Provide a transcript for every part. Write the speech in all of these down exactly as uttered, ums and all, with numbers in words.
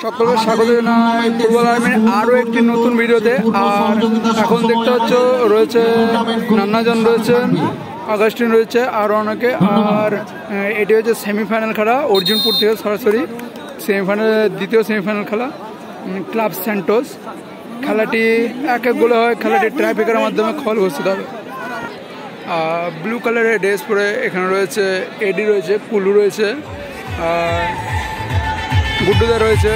सकल स्वागत जानाई फुटबल आर्मीर आरो एकटी नतून भिडियोते। आर एखन देखते पाচ্ছ রয়েছে নানাজন রয়েছে আগস্টিন রয়েছে আর অনেকে। আর এটি হচ্ছে সেমিফাইনাল খেলা অর্জুনপুর থেকে সরাসরি সেমিফাইনাল দ্বিতীয় সেমিফাইনাল খেলা ক্লাব সেন্টোস। খেলাটি এক এক গোলে হয়। খেলাটি ট্রাইবেকারের মাধ্যমে খল ঘোষিত হবে। ব্লু কালারের ড্রেস পরে এখানে রয়েছে এডি রয়েছে কুলু রয়েছে गुड्डूदा रही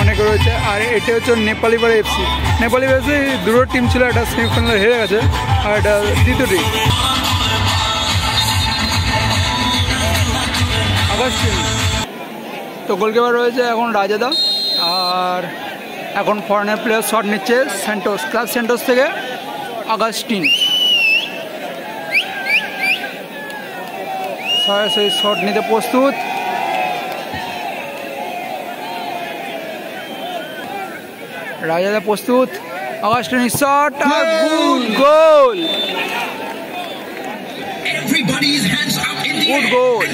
अनेक रही है। ये हे नेपालीपाड़ा एफसी नेपाली एफसी दूर टीम छो एक सेमिफाइनल हेरे गए और द्वितीय टीम अगस्त तो गोलकीपर रही है एखन राजादा और एखन फरेनर प्लेयर शॉट निच्छे सेंटोस क्लाब सेंटोस के अगस्टिन सरासरि शॉट निते प्रस्तुत। राजादा प्रस्तुत Agustin shot good goal good goal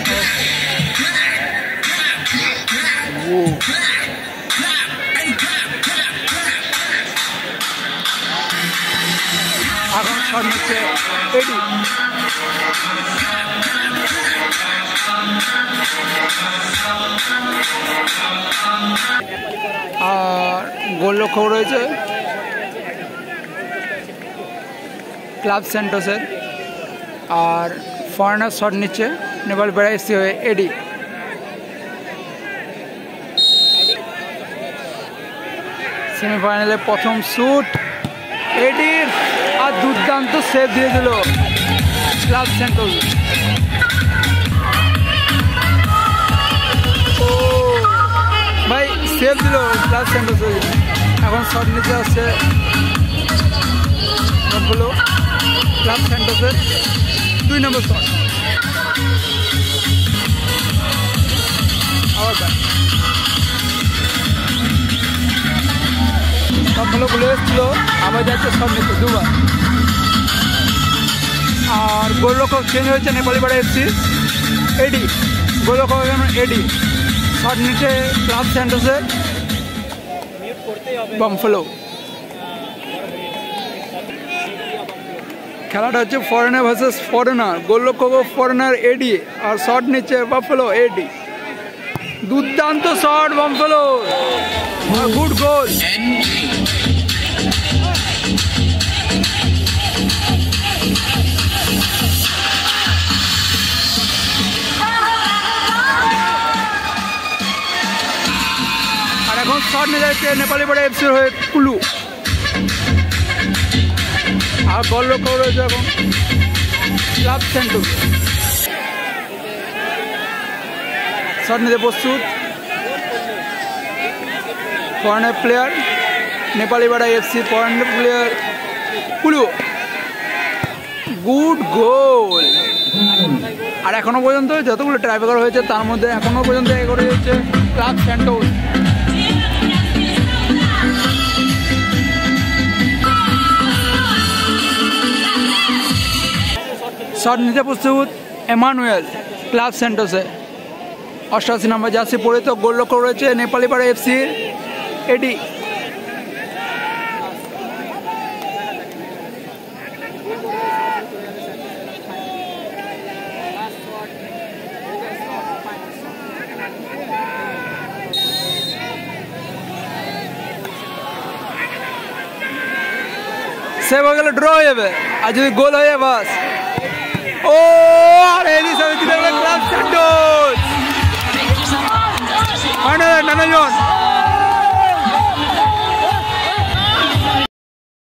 आगम शॉट नीचे एडी गोल लक्ष्य रही है क्लाब सेंटोसर और फरेनर शॉट नीचे नेपाल बेड़ाएसी हुए एडी सेमिफाइनल प्रथम शूट एडिर और दुर्दान्त सेव दिए दिल क्लाब सेंटोस। सेव दिल क्लाब सेंटोस एखन शॉट नीचे आसछे क्लाब सेंटोसर दुई नम्बर शॉट आबार सबगुलो भुले गेছিল आबार যাচ্ছে শট नीचे दुबार और गोलरक्षक चेंज হয়েছে नेपालीपाड़ा एफसी एडी गोलरक्षक एडी शॉट नीचे क्लाब सेंटोसर बमफलो खेलाटा होच्छे फरेनर वर्सेस फरेनर गोलरक्षक फरेनर एडी और शॉट नीचे बमफलो एडी दुर्दान्त शॉट बमफलो गुड गोल शॉट में जाए नेपाली बड़े एफसी हुए कुलू और गोल लक्ष्य रही है क्लाब सेंटोस शॉट में प्रस्तुत फरेनर प्लेयर नेपाली बड़ा एफसी फरेनर प्लेयर कुलू गुड गोल और एखोनो पर्यन्त जतगुलो ट्राइबेकार होयेछे तार मध्ये एखोनो पर्यन्त एगोरे जाচ্ছে क्लाब सेंटोस। शॉट नीचे प्रस्तुत एमानुएल क्लाब सेंटोस अठासी नम्बर जार्सी परित गोल लक्ष्य रही है नेपालीपाड़ा एफसी एडी सेव हो गए ड्र हो जाए और जो गोल हो जाए बस ओ क्लाब सेंटोस फाइनल नाना जोन।